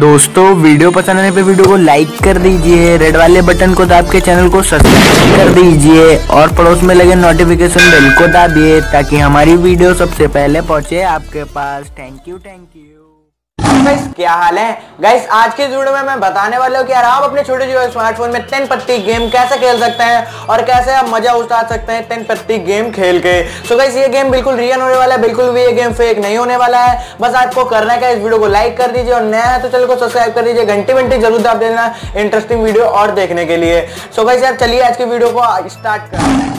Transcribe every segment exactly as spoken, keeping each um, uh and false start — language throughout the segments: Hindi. दोस्तों वीडियो पसंद आने पे वीडियो को लाइक कर दीजिए, रेड वाले बटन को दाब के चैनल को सब्सक्राइब कर दीजिए और पड़ोस में लगे नोटिफिकेशन बेल को दाबिए ताकि हमारी वीडियो सबसे पहले पहुंचे आपके पास। Thank you thank you guys, क्या हाल है गाइस। आज के वीडियो में मैं बताने वाला हूँ कि यार आप अपने छोटे जियो स्मार्टफोन में टीन पत्ती गेम कैसे खेल सकते हैं और कैसे आप मजा उठा सकते हैं टीन पत्ती गेम खेल के। सो गाइस ये गेम बिल्कुल रियल होने वाला है, बिल्कुल भी ये गेम फेक नहीं होने वाला है। बस आपको करना है क्या, इस वीडियो को लाइक कर दीजिए और नया है तो चैनल को सब्सक्राइब कर दीजिए, घंटी घंटी जरूर दाब देना इंटरेस्टिंग वीडियो और देखने के लिए। सो गाइस यार चलिए आज की वीडियो को स्टार्ट करते हैं।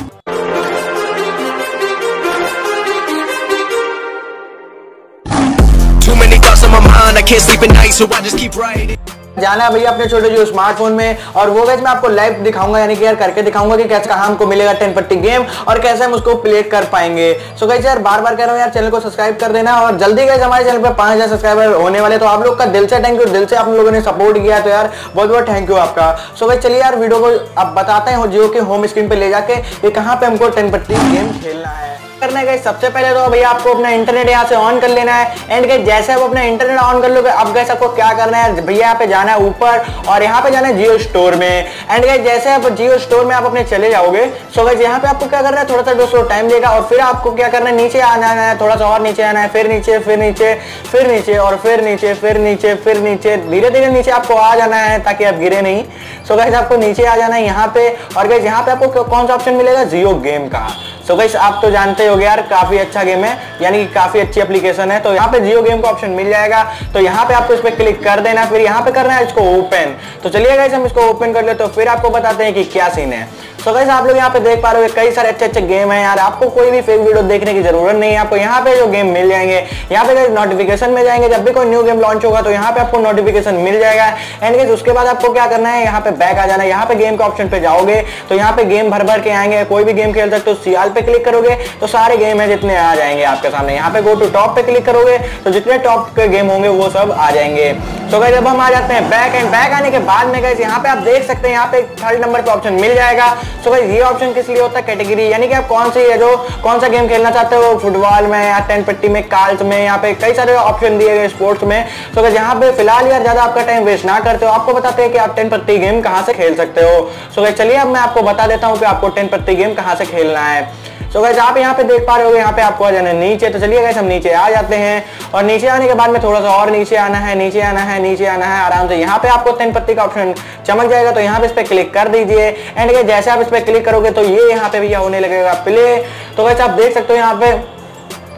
Can't sleep at night, so I just keep writing. जाना है भैया अपने छोटे जो स्मार्टफोन में, और वो गाइस मैं आपको लाइव दिखाऊंगा, यानी कि यार करके दिखाऊंगा कि कैसे कहाँ हमको मिलेगा टीन पत्ती गेम और कैसे हम उसको प्ले कर पाएंगे। सो गाइस यार बार बार कह रहा हूँ यार चैनल को सब्सक्राइब कर देना और जल्दी गाइस हमारे चैनल पर पाँच हज़ार सब्सक्राइबर होने वाले, तो आप लोग का दिल से थैंक यू। दिल से आप लोगों ने सपोर्ट किया तो यार बहुत बहुत थैंक यू आपका। सो गाइस चलिए यार वीडियो को आप बताते हैं जियो के होम स्क्रीन पर ले जाके ये कहाँ पर हमको टीन पत्ती गेम खेलना है। करना है सबसे पहले तो भैया आपको अपना इंटरनेट यहाँ से ऑन कर लेना है। एंड गाइस जैसे आप अपना इंटरनेट ऑन कर लोगे अब गाइस आपको क्या करना है भैया, यहाँ पे जाना है ऊपर और यहाँ पे जाना है जियो स्टोर में। एंड गाइस जैसे आप जियो स्टोर में आप अपने चले जाओगे, सो गाइस यहाँ पे आपको क्या करना है, थोड़ा सा दोस्तों टाइम लेगा और फिर आपको क्या करना है नीचे आना है, थोड़ा सा और नीचे आना है, फिर नीचे फिर नीचे फिर नीचे और फिर नीचे फिर नीचे फिर नीचे धीरे धीरे नीचे आपको आ जाना है ताकि आप गिरे नहीं। सो गाइस आपको नीचे आ जाना है यहाँ पे, और गाइस यहाँ पे आपको कौन सा ऑप्शन मिलेगा, जियो गेम का। सो गाइस आप तो जानते हो यार काफी अच्छा गेम है, यानी कि काफी अच्छी एप्लीकेशन है, तो यहाँ पे जियो गेम का ऑप्शन मिल जाएगा तो यहाँ पे आपको इस पर क्लिक कर देना। फिर यहाँ पे करना है इसको ओपन, तो चलिए गाइस हम इसको ओपन कर लेते हैं, फिर आपको बताते हैं कि क्या सीन है। तो गाइस आप लोग यहाँ पे देख पा रहे हो कई सारे अच्छे अच्छे गेम हैं यार, आपको कोई भी फेक वीडियो देखने की जरूरत नहीं है। आपको यहाँ पे जो गेम मिल जाएंगे यहाँ पे गाइस नोटिफिकेशन में जाएंगे, जब भी कोई न्यू गेम लॉन्च होगा तो यहाँ पे आपको नोटिफिकेशन मिल जाएगा। एंड गाइस उसके बाद आपको क्या करना है, यहाँ पे बैक आ जाना है, यहाँ पे गेम के ऑप्शन पे जाओगे तो यहाँ पे गेम भर भर के आएंगे, कोई भी गेम खेल सकते हो। सियाल पे क्लिक करोगे तो सारे गेम है जितने आ जाएंगे आपके सामने। यहाँ पे गो टू टॉप पे क्लिक करोगे तो जितने टॉप के गेम होंगे वो सब आ जाएंगे। तो गाइस अब हम आ जाते हैं बैक, एंड बैक आने के बाद में गाइस यहाँ पे आप देख सकते हैं यहाँ पे थर्ड नंबर का ऑप्शन मिल जाएगा। सो गाइस ये ऑप्शन किस लिए होता है, कैटेगरी, यानी कि आप कौन सी है जो कौन सा गेम खेलना चाहते हो, फुटबॉल में या टीन पत्ती में, कार्ड्स में, यहाँ पे कई सारे ऑप्शन दिए गए स्पोर्ट्स में। सो गाइस यहाँ पे फिलहाल यार ज्यादा आपका टाइम वेस्ट ना करते हो, आपको बताते हैं कि आप टीन पत्ती गेम कहाँ से खेल सकते हो। सो गाइस चलिए अब मैं आपको बता देता हूँ कि आपको टीन पत्ती गेम कहाँ से खेलना है। सो गाइस आप यहाँ पे देख पा रहे हो यहाँ पे आपको आ जाना है नीचे, तो चलिए गाइस हम नीचे आ जाते हैं और नीचे आने के बाद में थोड़ा सा और नीचे आना है, नीचे आना है, नीचे आना है आराम से। यहाँ पे आपको टीन पत्ती का ऑप्शन चमक जाएगा तो यहाँ पे इस पर क्लिक कर दीजिए। एंड गाइस जैसे आप इस पर क्लिक करोगे तो ये यहाँ पे भी होने लगेगा प्ले। तो गाइस आप देख सकते हो यहाँ पे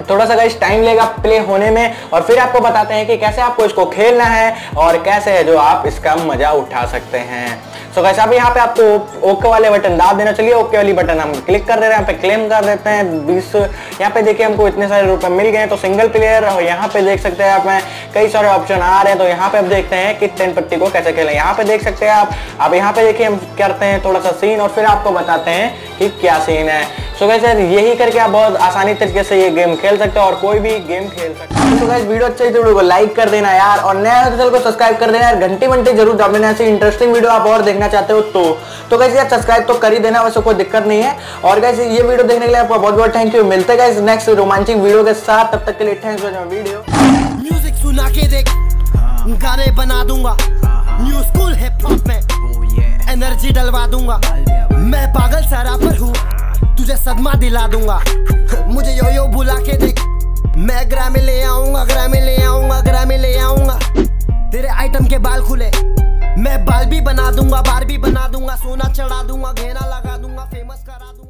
थोड़ा सा गाइस टाइम लेगा प्ले होने में, और फिर आपको बताते हैं कि कैसे आपको इसको खेलना है और कैसे है जो आप इसका मजा उठा सकते हैं। सो गाइस अब यहाँ पे आपको ओके वाले बटन दाब देना, चलिए ओके वाली बटन हम क्लिक कर दे रहे हैं, यहाँ पे क्लेम कर देते हैं बीस। यहाँ पे देखिए हमको इतने सारे रुपए मिल गए हैं, तो सिंगल प्लेयर, और यहाँ पे देख सकते हैं आप में कई सारे ऑप्शन आ रहे हैं। तो यहाँ पे आप देखते हैं कि टीन पत्ती को कैसे खेलें, यहाँ पे देख सकते हैं आप। अब यहाँ पे देखिए हम करते हैं थोड़ा सा सीन और फिर आपको बताते हैं कि क्या सीन है। सो गाइस यार यही करके आप बहुत आसानी तरीके से ये गेम खेल सकते हो और कोई भी गेम खेल सकते हो। सो गाइस वीडियो अच्छी वीडियो को लाइक कर देना यार, और नया है तो चैनल को सब्सक्राइब कर देना यार, घंटी घंटी जरूर दबा देना, ऐसी इंटरेस्टिंग वीडियो आप और देखना चाहते हो तो। तो गाइस यार सब्सक्राइब तो कर ही देना, वैसे कोई दिक्कत नहीं है। और गाइस ये वीडियो देखने के लिए आपको बहुत बहुत थैंक यू। मिलते हैं गाइस नेक्स्ट रोमांचिक वीडियो के साथ, तब तक के लिए thanks for your video. Music सुना के देख गाने बना दूंगा, न्यू स्कूल हिप हॉप में एनर्जी डलवा दूंगा, मैं पागल सारा पर हूँ तुझे सदमा दिला दूंगा। मुझे यो यो बुला के देख, मैं ग्रामी ले आऊंगा, ग्रामी ले आऊंगा, ग्रामी ले आऊंगा। तेरे आइटम के बाल खुले, मैं बाल भी बना दूंगा, बार भी बना दूंगा, सोना चढ़ा दूंगा, घेरा लगा दूंगा, फेमस करा दूंगा।